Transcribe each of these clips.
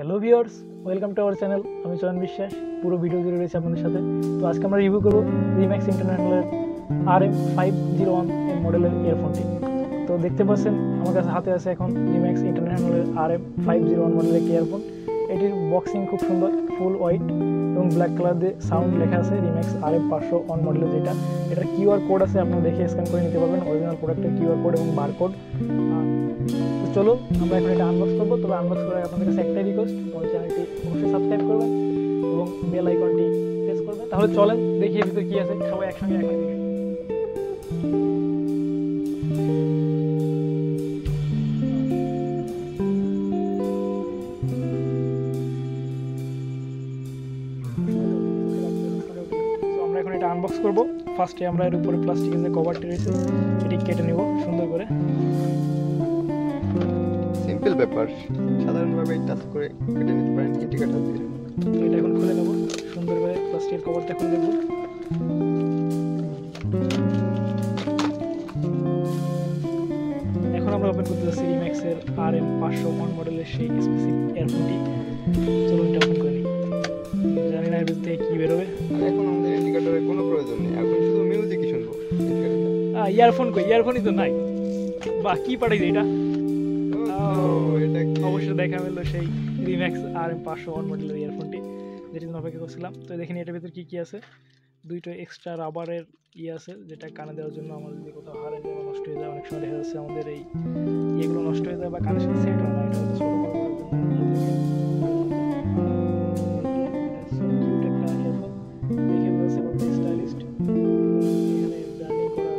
Hello viewers, welcome to our channel. আমি চৌহান বিশ্বাস, পুরো ভিডিও জুড়ে রয়েছে আপনাদের সাথে। তো আজকে আমরা রিভিউ করব রিম্যাক্স ইন্টারন্যাশনালের RM 501 এর মডেলের ইয়ারফোনটি। তো দেখতে পাচ্ছেন আমার কাছে হাতে আছে এখন রিম্যাক্স ইন্টারন্যাশনালের RM 501 মডেলের একটি ইয়ারফোন। এটির বক্সিং খুব সুন্দর, ফুল হোয়াইট এবং ব্ল্যাক কালার দিয়ে সাউন্ড লেখা আছে রিম্যাক্স RM 501 মডেলের। যেটা এটার কিউআর কোড আছে, আপনারা দেখে স্ক্যান করে নিতে পারবেন অরিজিনাল প্রোডাক্টের কিউআর কোড এবং বারকোড। তো চলো আমরা এখন এটা আনবক্স করবো। তবে আনবক্স করার আপনাদের কাছে একটাই রিকোয়েস্ট, আমার চ্যানেলটি অবশ্যই সাবস্ক্রাইব করবেন এবং বেল আইকনটি প্রেস করবেন। তাহলে চলেন দেখি এর ভিতরে কী আছে, সবাই একসঙ্গে একই দেখে। আমরা এখন এটা আনবক্স করবো। ফার্স্টে আমরা এর উপরে প্লাস্টিকের যে কভারটি রয়েছে এটি কেটে নেব সুন্দর করে। সিম্পল ব্যাপার, সাধারণভাবে টাচ করে কেটে নিতে পারেন এটি কাটা দিয়ে। তো এটা এখন খুলে নেব সুন্দর করে, প্লাস্টিকের কভারটা খুলে নেব। এখন আমরা ওপেন করতে যাচ্ছি রিম্যাক্সের RM 501 মডেলের সেই স্পেসিফিক ইয়ারফোনটি। চলুন এটা ওপেন করে নিই, জানি না এর ভিতরে কী বেরোবে। এখন আমাদের ইন্ডিকেটরের কোনো প্রয়োজন নেই, এখন শুধু মিউজিকই শুনবো। ইয়ারফোন কই? ইয়ারফোনই তো নাই। বাহ, কী পাঠাইছে এটা? অবশ্যই দেখা পেল সেই রিম্যাক্স RM 501 মডেলের ইয়ারফোনটি যেটি জন্য অপেক্ষা করছিলাম। তো দেখেন এটার ভিতরে কী কী আছে। দুইটা এক্সট্রা রাবারের ইয়ে আছে, যেটা কানে দেওয়ার জন্য আমাদের যদি কোথাও হারে যেগুলো নষ্ট হয়ে যায়। অনেক সময় দেখা যাচ্ছে আমাদের এই ইয়েগুলো নষ্ট হয়ে যায় বা কানের সাথে সেট হয় না, এটা হচ্ছে ছোটো বড় করার জন্য। দেখে বলছে কত স্টাইলিস্ট করা আছে রিম্যাক্স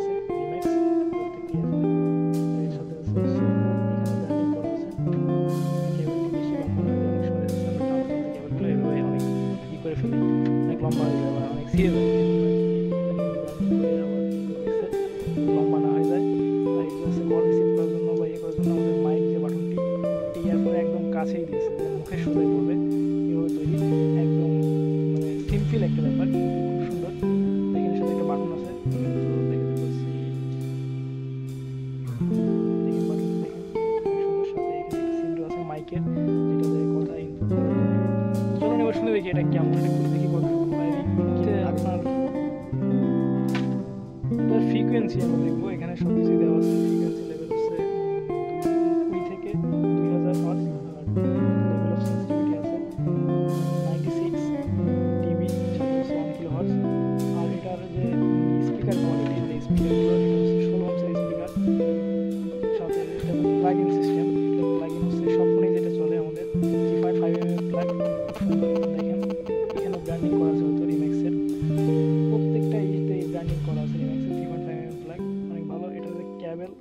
সাথে। একটা ব্যাপার খুব সুন্দর, এখানে সাথে একটা বাটন আছে। মাইকের যেটাতে কথা ইনপুট করার জন্য। চলুন এবার শুনে দেখি এটা কেমন, এটা খুলে দেখি কত আপনার ফ্রিকোয়েন্সি আমরা দেখবো। এখানে সব কিছু দেওয়া আছে, ফ্রিকোয়েন্সি লেভেল হচ্ছে 2000 হার্টজ, লেভেল অফ সেন্সিটিভিটি আছে 96 কিলোহার্টজ। আর এটার যে স্পিকার কোয়ালিটি, যে স্পিকারগুলো এটা হচ্ছে 16 ইঞ্চের স্পিকার, সাথে এটা প্লাগ ইন সিস্টেম। এটা প্লাগ ইন হচ্ছে সব ফোনে যেটা চলে আমাদের 3.5mm প্লাগ। দেখেন এখানে ব্র্যান্ডিং করা আছে হয়তো রিম্যাক্সের, প্রত্যেকটা ইয়েতে ব্র্যান্ডিং করা আছে রিম্যাক্সের 3.5mm প্লাগ, অনেক ভালো। এটা যে ক্যাবেল,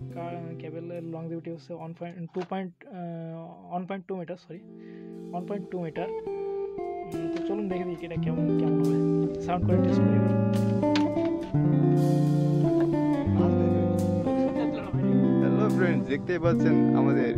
ক্যাবেলের লংজিভিটি হচ্ছে 1.2 মিটার। তো চলুন দেখে দিই এটা কেমন কেমন হবে, সাউন্ড করে টেস্ট করি। হ্যালো ফ্রেন্ডস, দেখতেই পাচ্ছেন আমাদের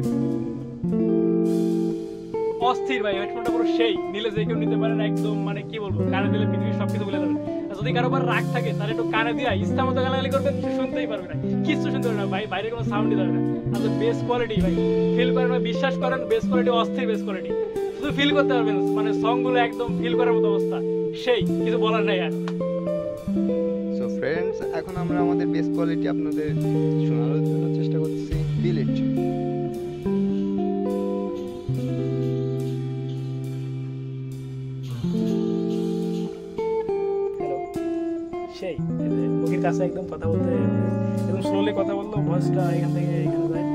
অস্থির ভাই হেডফোনটা পুরো সেই নিলে যে কেউ নিতে পারেন একদম, মানে কি বলবো, কানে দিলে পৃথিবীর সবকিছু বলে দেবেন। আর যদি কারো আবার রাগ থাকে তাহলে একটু কানে দিয়ে ইচ্ছা মতো গালাগালি করবেন, শুনতেই পারবে না, কিচ্ছু শুনতে পারবে না ভাই, বাইরে কোনো সাউন্ডই পাবে না। আচ্ছা বেস্ট কোয়ালিটি ভাই, ফিল করেন ভাই, বিশ্বাস করেন বেস্ট কোয়ালিটি, অস্থির বেস্ট কোয়ালিটি। শুধু ফিল করতে পারবেন, মানে সংগুলো একদম ফিল করার মতো অবস্থা, সেই কিছু বলার নাই আর। সো ফ্রেন্ডস, এখন আমরা আমাদের বেস্ট কোয়ালিটি আপনাদের শোনানোর জন্য চেষ্টা করতেছি। ফিল ইট। হ্যালো, সেই মুখের কাছে একদম কথা বলতে, একদম স্লোলি কথা বললো, ভয়েসটা এখান থেকে এখানে যায়।